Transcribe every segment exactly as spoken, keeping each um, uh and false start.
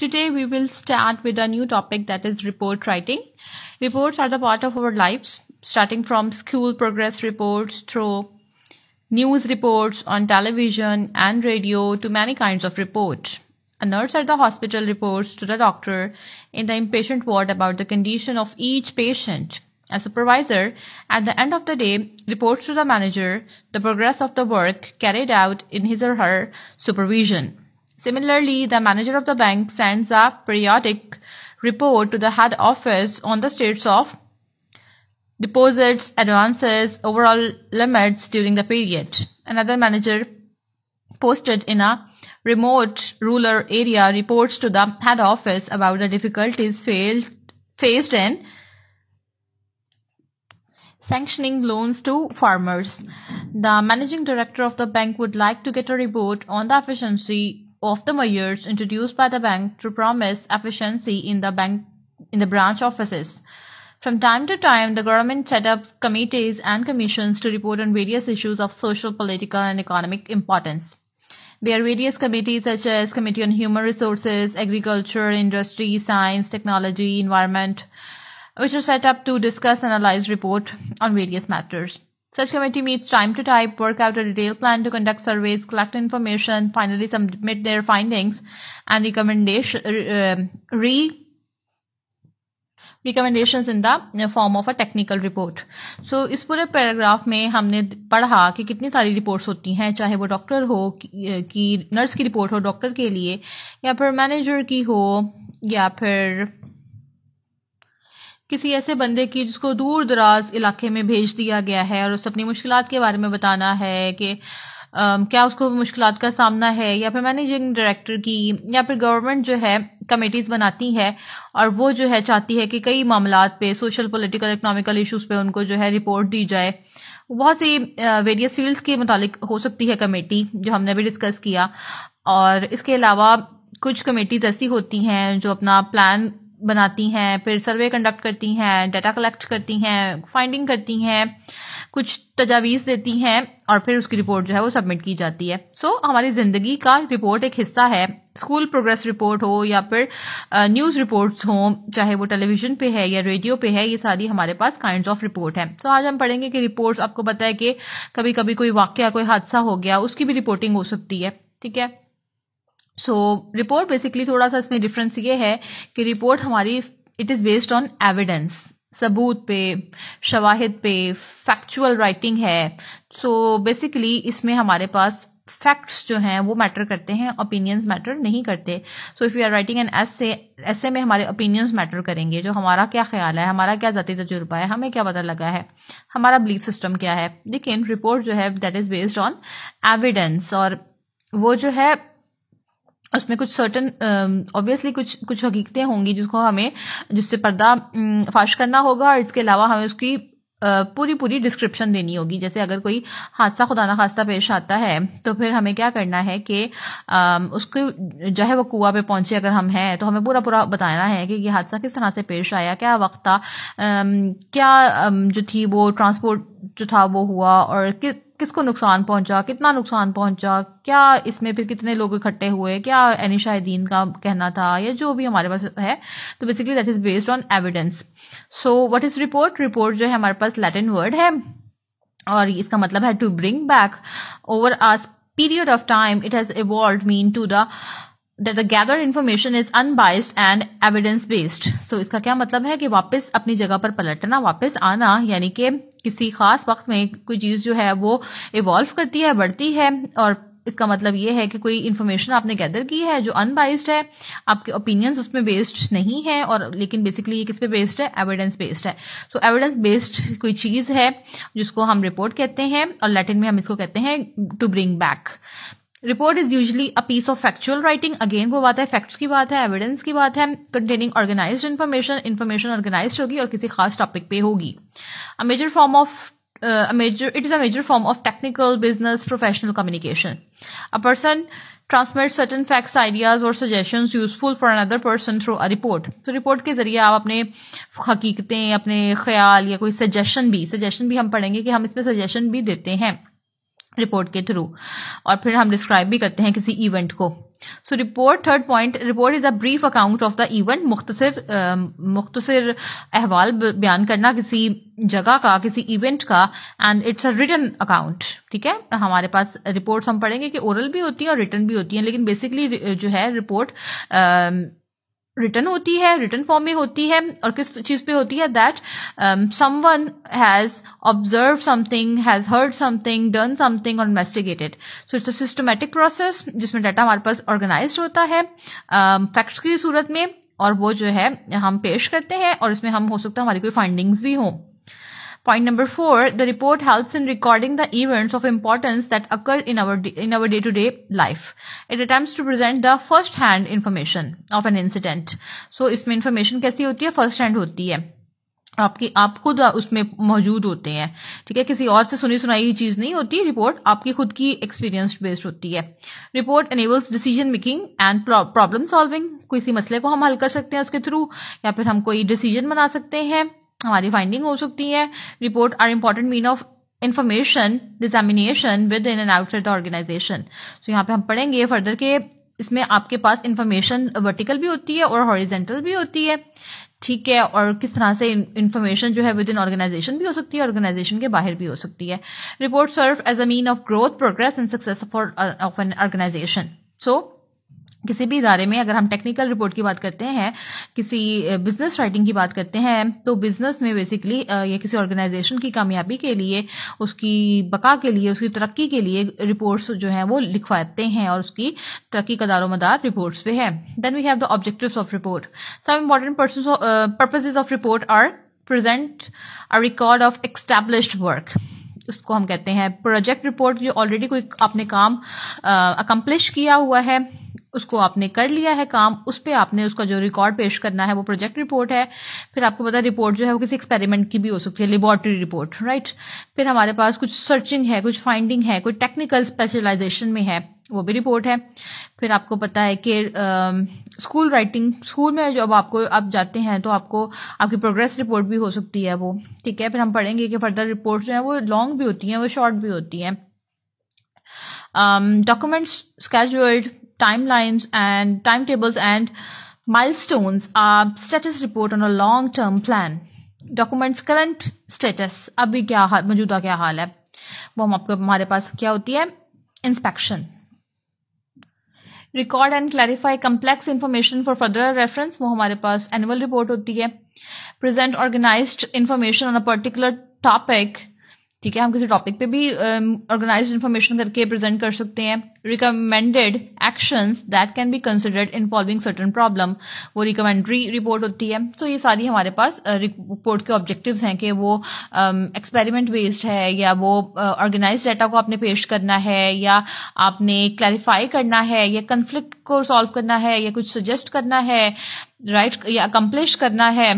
Today we will start with a new topic, that is report writing. Reports are the part of our lives, starting from school progress reports through news reports on television and radio to many kinds of reports. A nurse at the hospital reports to the doctor in the inpatient ward about the condition of each patient. A supervisor, at the end of the day, reports to the manager the progress of the work carried out in his or her supervision. Similarly, the manager of the bank sends a periodic report to the head office on the status of deposits, advances, overall limits during the period. Another manager posted in a remote rural area reports to the head office about the difficulties failed, faced in sanctioning loans to farmers. The managing director of the bank would like to get a report on the efficiency of the measures introduced by the bank to promise efficiency in the bank in the branch offices. From time to time, the government set up committees and commissions to report on various issues of social, political, and economic importance. There are various committees such as Committee on Human Resources, Agriculture, Industry, Science, Technology, Environment, which are set up to discuss and analyze report on various matters. Such committee meets time to time, work out a detailed plan to conduct surveys, collect information, finally submit their findings and recommendation, uh, re recommendations in the form of a technical report. So इस पूरे paragraph में हमने पढ़ा कि कितनी सारी reports होती हैं, चाहे वो डॉक्टर हो कि नर्स की रिपोर्ट हो डॉक्टर के लिए, या फिर मैनेजर की हो, या फिर किसी ऐसे बंदे की जिसको दूर दराज इलाके में भेज दिया गया है और उसे अपनी मुश्किलात के बारे में बताना है कि आ, क्या उसको मुश्किलात का सामना है, या फिर मैनेजिंग डायरेक्टर की, या फिर गवर्नमेंट जो है कमेटीज़ बनाती है और वो जो है चाहती है कि कई मामलात पे सोशल, पॉलिटिकल, इकनॉमिकल इश्यूज़ पे उनको जो है रिपोर्ट दी जाए। बहुत सी वेरियस फील्ड्स के मुतालिक हो सकती है कमेटी, जो हमने भी डिस्कस किया। और इसके अलावा कुछ कमेटीज़ ऐसी होती हैं जो अपना प्लान बनाती हैं, फिर सर्वे कंडक्ट करती हैं, डाटा कलेक्ट करती हैं, फाइंडिंग करती हैं, कुछ तजावीज़ देती हैं और फिर उसकी रिपोर्ट जो है वो सबमिट की जाती है। सो so, हमारी ज़िंदगी का रिपोर्ट एक हिस्सा है। स्कूल प्रोग्रेस रिपोर्ट हो या फिर न्यूज़ रिपोर्ट्स हों, चाहे वो टेलीविज़न पे है या रेडियो पे है, ये सारी हमारे पास काइंड्स ऑफ रिपोर्ट है। सो so, आज हम पढ़ेंगे कि रिपोर्ट्स, आपको पता है कि कभी कभी कोई वाक़या, कोई हादसा हो गया, उसकी भी रिपोर्टिंग हो सकती है, ठीक है। सो रिपोर्ट बेसिकली थोड़ा सा इसमें डिफरेंस ये है कि रिपोर्ट हमारी it is based on evidence, सबूत पे, शवाहिद पे, फैक्चुअल राइटिंग है। सो so, बेसिकली इसमें हमारे पास फैक्ट्स जो हैं वो मैटर करते हैं, ओपिनियंस मैटर नहीं करते। So if you are writing an essay, essay में हमारे ओपिनियंस मैटर करेंगे, जो हमारा क्या ख्याल है, हमारा क्या ज़ाती तजुर्बा है, हमें क्या पता लगा है, हमारा बिलीफ सिस्टम क्या है। लेकिन रिपोर्ट जो है that is based on evidence, और वो जो है उसमें कुछ सर्टन ऑब्वियसली uh, कुछ कुछ हकीकतें होंगी जिसको हमें जिससे पर्दा um, फाश करना होगा, और इसके अलावा हमें उसकी uh, पूरी पूरी डिस्क्रिप्शन देनी होगी। जैसे अगर कोई हादसा खुदा ना खास्ता पेश आता है तो फिर हमें क्या करना है कि uh, उसके जो है वो कुआ पे पहुंचे अगर हम हैं, तो हमें पूरा पूरा बताना है कि ये हादसा किस तरह से पेश आया, क्या वक्त था, uh, क्या um, जो थी वो ट्रांसपोर्ट जो था वो हुआ, और कि किसको नुकसान पहुंचा, कितना नुकसान पहुंचा, क्या इसमें फिर कितने लोग इकट्ठे हुए, क्या एनी शाहिदीन का कहना था, या जो भी हमारे पास है। तो basically that is based on evidence. So what is report? Report जो है हमारे पास लैटिन वर्ड है और इसका मतलब है to bring back. Over a period of time it has evolve mean to the that the gathered information is unbiased and evidence based। so इसका क्या मतलब है कि वापस अपनी जगह पर पलटना, वापस आना, यानी कि किसी खास वक्त में कोई चीज़ जो है वो इवॉल्व करती है, बढ़ती है, और इसका मतलब ये है कि कोई इन्फॉर्मेशन आपने गैदर की है जो अनबाइस्ड है, आपके ओपिनियंस उसमें बेस्ड नहीं है, और लेकिन बेसिकली ये किस पे बेस्ड है? एविडेंस बेस्ड है। सो एविडेंस बेस्ड कोई चीज़ है जिसको हम रिपोर्ट कहते हैं, और लैटिन में हम इसको कहते हैं to bring back. Report is usually a piece of factual writing, again वो बात है, फैक्ट्स की बात है, एविडेंस की बात है, containing organised information, information organised होगी और किसी खास टॉपिक पे होगी। A major form of a major it is a major form of technical, business, professional communication. A person transmit certain facts, ideas और suggestions useful for another person through a report. तो report के जरिए आप अपने हकीकतें, अपने ख्याल, या कोई सजेशन भी सजेशन भी हम पढ़ेंगे कि हम इसमें सजेशन भी देते हैं। रिपोर्ट के थ्रू, और फिर हम डिस्क्राइब भी करते हैं किसी इवेंट को। So report, third point, report is a brief account of the event. मुख्तसर मुख्तसर अहवाल बयान करना किसी जगह का, किसी इवेंट का। And it's a written account, ठीक है। हमारे पास रिपोर्ट्स हम पढ़ेंगे कि ओरल भी होती हैं और रिटन भी होती हैं, लेकिन बेसिकली जो है रिपोर्ट रिटन होती है, रिटन फॉर्म में होती है। और किस चीज पे होती है? That someone has observe something, has heard something, done something और investigated. So it's a systematic process जिसमें डाटा हमारे पास ऑर्गेनाइज्ड होता है फैक्ट्स की सूरत में, और वो जो है हम पेश करते हैं, और इसमें हम हो सकता है हमारी कोई फाइंडिंग्स भी हों। Point number four, the report helps in recording the events of importance that occur in our in our day-to-day life. It attempts to present the first-hand information of an incident. So इसमें information कैसी होती है? First hand होती है, आपकी आप खुद उसमें मौजूद होते हैं, ठीक है। किसी और से सुनी सुनाई चीज नहीं होती। रिपोर्ट आपकी खुद की एक्सपीरियंस बेस्ड होती है। Report enables decision making and problem solving. किसी मसले को हम हल कर सकते हैं उसके थ्रू, या फिर हम कोई डिसीजन बना सकते हैं, हमारी फाइंडिंग हो सकती है। Report are important mean of information dissemination within and outside the organisation. So यहाँ पे हम पढ़ेंगे फर्दर के इसमें आपके पास इंफॉर्मेशन वर्टिकल भी होती है और हॉरिजेंटल भी होती है, ठीक है। और किस तरह से इंफॉर्मेशन जो है विद इन ऑर्गेनाइजेशन भी हो सकती है, ऑर्गेनाइजेशन के बाहर भी हो सकती है। Report serve as a mean of growth, progress and success of an organisation. So किसी भी इदारे में अगर हम टेक्निकल रिपोर्ट की बात करते हैं, किसी बिजनेस राइटिंग की बात करते हैं, तो बिजनेस में बेसिकली या किसी ऑर्गेनाइजेशन की कामयाबी के लिए, उसकी बका के लिए, उसकी तरक्की के लिए रिपोर्ट्स जो हैं वो लिखवाते हैं, और उसकी तरक्की का दारोमदार रिपोर्ट्स पे है। Then we have the objectives of report. Some important purposes of report are present a record of established work, उसको हम कहते हैं प्रोजेक्ट रिपोर्ट। जो ऑलरेडी कोई आपने काम अकम्प्लिश किया हुआ है, उसको आपने कर लिया है काम, उस पे आपने उसका जो रिकॉर्ड पेश करना है वो प्रोजेक्ट रिपोर्ट है। फिर आपको पता है रिपोर्ट जो है वो किसी एक्सपेरिमेंट की भी हो सकती है, लेबोरेटरी रिपोर्ट, राइट। फिर हमारे पास कुछ सर्चिंग है, कुछ फाइंडिंग है, कुछ टेक्निकल स्पेशलाइजेशन में है, वो भी रिपोर्ट है। फिर आपको पता है कि स्कूल राइटिंग, स्कूल में जब आपको आप जाते हैं तो आपको आपकी प्रोग्रेस रिपोर्ट भी हो सकती है वो, ठीक है। फिर हम पढ़ेंगे कि फर्दर रिपोर्ट जो है वो लॉन्ग भी होती हैं, वो शॉर्ट भी होती हैं। Documents, scheduled timelines and timetables and milestones are status report on a long term plan. Documents current status, अभी क्या हाल, मौजूदा क्या हाल है, वो हम आपको हमारे पास क्या होती है, inspection. Record and clarify complex information for further reference, वो हमारे पास annual report होती है. Present organized information on a particular topic, ठीक है, हम किसी टॉपिक पे भी ऑर्गेनाइज्ड um, इन्फॉर्मेशन करके प्रेजेंट कर सकते हैं। Recommended actions that can be considered involving certain problem, वो रिकमेंडरी रिपोर्ट होती है। सो so, ये सारी हमारे पास रिपोर्ट uh, के ऑब्जेक्टिव्स हैं कि वो एक्सपेरिमेंट um, बेस्ड है, या वो ऑर्गेनाइज uh, डाटा को आपने पेश करना है, या आपने क्लैरिफाई करना है, या कन्फ्लिक्ट को सॉल्व करना है, या कुछ सजेस्ट करना है, राइट right? या अकम्प्लिश करना है,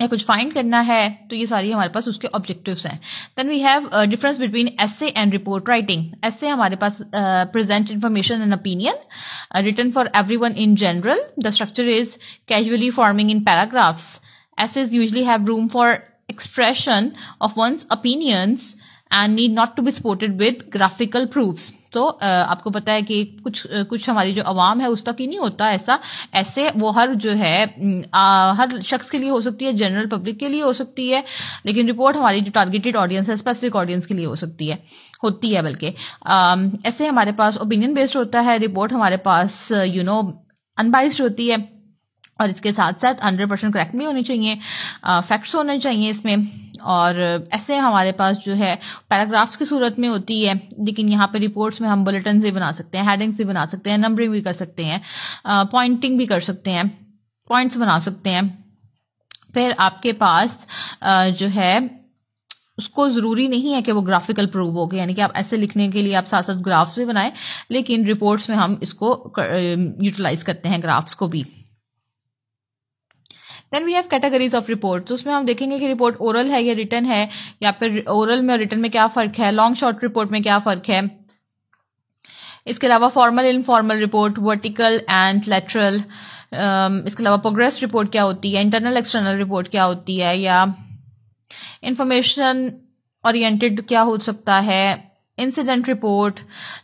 या कुछ फाइंड करना है। तो ये सारी हमारे पास उसके ऑब्जेक्टिव्स हैं। Then we have difference between essay and report writing. Essay हमारे पास present information and opinion written for everyone in general, the structure is casually forming in paragraphs. Essays usually have room for expression of one's opinions and need not to be supported with graphical proofs. तो so, uh, आपको पता है कि कुछ कुछ हमारी जो आवाम है उस तक ही नहीं होता ऐसा ऐसे, वो हर जो है आ, हर शख्स के लिए हो सकती है, जनरल पब्लिक के लिए हो सकती है, लेकिन रिपोर्ट हमारी जो टारगेटेड ऑडियंस है, स्पेसिफिक ऑडियंस के लिए हो सकती है होती है बल्कि ऐसे हमारे पास ओपिनियन बेस्ड होता है। रिपोर्ट हमारे पास यू नो अनबाइस्ड होती है, और इसके साथ साथ हंड्रेड परसेंट करेक्ट भी होनी चाहिए, फैक्ट्स होने चाहिए इसमें। और ऐसे हमारे पास जो है पैराग्राफ्स की सूरत में होती है, लेकिन यहाँ पे रिपोर्ट्स में हम बुलेटिन भी बना सकते हैं, हेडिंग्स भी बना सकते हैं, नंबरिंग भी कर सकते हैं, पॉइंटिंग भी कर सकते हैं, पॉइंट्स बना सकते हैं। फिर आपके पास आ, जो है उसको ज़रूरी नहीं है कि वो ग्राफिकल प्रूव हो गए, यानी कि आप ऐसे लिखने के लिए आप साथ साथ ग्राफ्स भी बनाएं, लेकिन रिपोर्ट्स में हम इसको यूटिलाइज करते हैं, ग्राफ्स को भी। Then we have categories of report. उसमें हम देखेंगे कि रिपोर्ट ओरल है या रिटन है, या फिर ओरल में और रिटन में क्या फर्क है, लॉन्ग शॉर्ट रिपोर्ट में क्या फर्क है। इसके अलावा formal informal report, vertical and lateral, इसके अलावा प्रोग्रेस रिपोर्ट क्या होती है, इंटरनल एक्सटर्नल रिपोर्ट क्या होती है, या इंफॉर्मेशन ओरिएंटेड क्या हो सकता है, इंसिडेंट रिपोर्ट,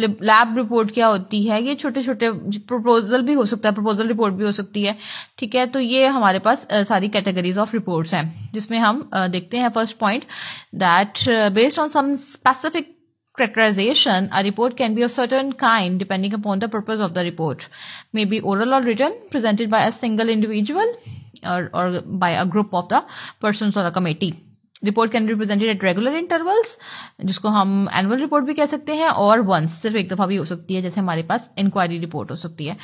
लैब रिपोर्ट क्या होती है, ये छोटे छोटे प्रपोजल भी हो सकता है, प्रपोजल रिपोर्ट भी हो सकती है, ठीक है। तो ये हमारे पास सारी कैटेगरीज ऑफ रिपोर्ट्स हैं जिसमें हम देखते हैं first point that based on some specific characterization, a report can be of certain kind depending upon the purpose of the report, may be oral or written, presented by a single individual or or by a group of the persons or a committee. Report can be presented at regular intervals, जिसको हम annual report भी कह सकते हैं, और once, सिर्फ एक दफा भी हो सकती है, जैसे हमारे पास inquiry report हो सकती है।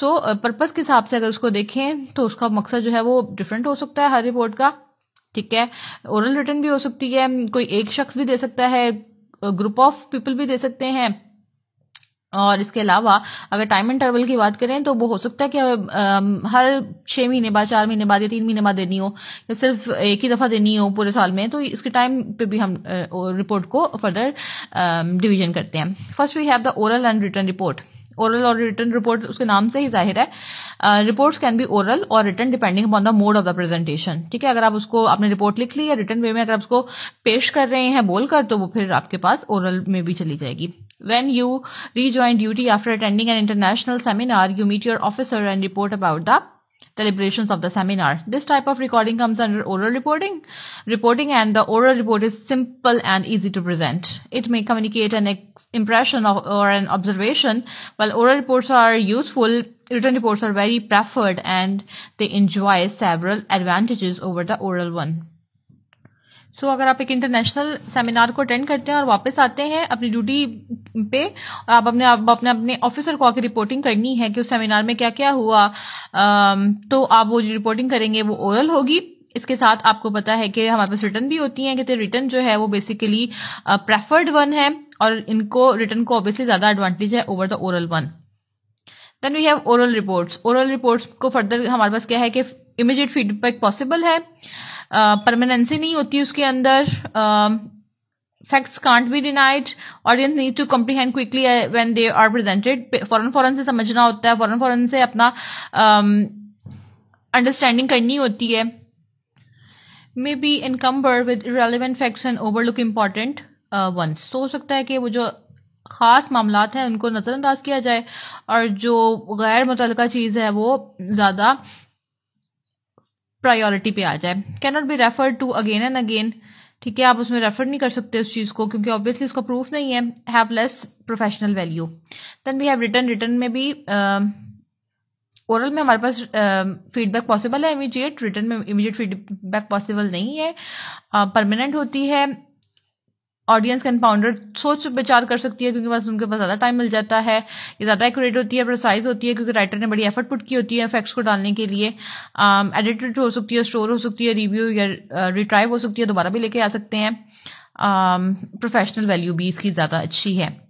So purpose के हिसाब से अगर उसको देखें तो उसका मकसद जो है वो different हो सकता है हर report का, ठीक है। Oral written भी हो सकती है, कोई एक शख्स भी दे सकता है, ग्रुप ऑफ पीपल भी दे सकते हैं, और इसके अलावा अगर टाइम इंटरवल की बात करें तो वो हो सकता है कि आ, हर छह महीने बाद, चार महीने बाद या तीन महीने बाद देनी हो, या सिर्फ एक ही दफा देनी हो पूरे साल में, तो इसके टाइम पे भी हम आ, रिपोर्ट को फर्दर डिवीजन करते हैं। First we have the oral and written report. Oral और रिटन रिपोर्ट उसके नाम से ही जाहिर है, रिपोर्ट्स कैन बी ओरल और written depending upon the mode of the presentation, ठीक है। अगर आप उसको, आपने रिपोर्ट लिख ली है रिटन वे में, अगर आप उसको पेश कर रहे हैं बोलकर, तो वो फिर आपके पास ओरल में भी चली जाएगी। When you rejoin duty after attending an international seminar, you meet your officer and report about the deliberations of the seminar. This type of recording comes under oral reporting. Reporting and the oral report is simple and easy to present. It may communicate an impression of, or an observation. While oral reports are useful, written reports are very preferred and they enjoy several advantages over the oral one. So so, अगर आप एक international seminar को attend करते हैं और वापस आते हैं अपनी ड्यूटी पे, और आप अपने आप अपने अपने ऑफिसर को आके रिपोर्टिंग करनी है कि उस सेमिनार में क्या क्या हुआ, तो आप वो जो रिपोर्टिंग करेंगे वो ओरल होगी। इसके साथ आपको पता है कि हमारे पास रिटर्न भी होती हैं, कि रिटर्न जो है वो बेसिकली प्रेफर्ड वन है, और इनको रिटर्न को ऑब्वियसली ज्यादा एडवांटेज है over the oral one. Then we have oral reports. Oral reports को फर्दर हमारे पास क्या है कि इमीडिएट फीडबैक पॉसिबल है, परमानेंसी uh, नहीं होती उसके अंदर, facts can't be denied, audience need to comprehend quickly when they are presented. फौरन फौरन से समझना होता है, फौरन फौरन से अपना अंडरस्टैंडिंग um, करनी होती है। May be encumbered with irrelevant facts and overlook important ones. तो हो सकता है कि वो जो खास मामलात हैं उनको नजरअंदाज किया जाए, और जो गैर मुतल्लिका चीज है वो ज्यादा प्रायोरिटी पे आ जाए। Can not be referred to again and again, ठीक है, आप उसमें रेफर नहीं कर सकते उस चीज को, क्योंकि ऑब्वियसली उसका प्रूफ नहीं है। Have less professional value. Then we have written. Written में भी ओरल uh, में हमारे पास फीडबैक uh, पॉसिबल है इमीडिएट, रिटन में इमीडिएट फीडबैक पॉसिबल नहीं है, परमानेंट uh, होती है। ऑडियंस कैन पाउंडर, सोच विचार कर सकती है क्योंकि बस उनके पास ज्यादा टाइम मिल जाता है, ये ज्यादा एक्यूरेट होती है, प्रिसाइज होती है क्योंकि राइटर ने बड़ी एफर्ट पुट की होती है फैक्ट्स को डालने के लिए। एडिटेड um, हो सकती है, स्टोर हो सकती है, रिव्यू या रिट्राइव uh, हो सकती है, दोबारा भी लेके आ सकते हैं। प्रोफेशनल um, वैल्यू भी इसकी ज्यादा अच्छी है।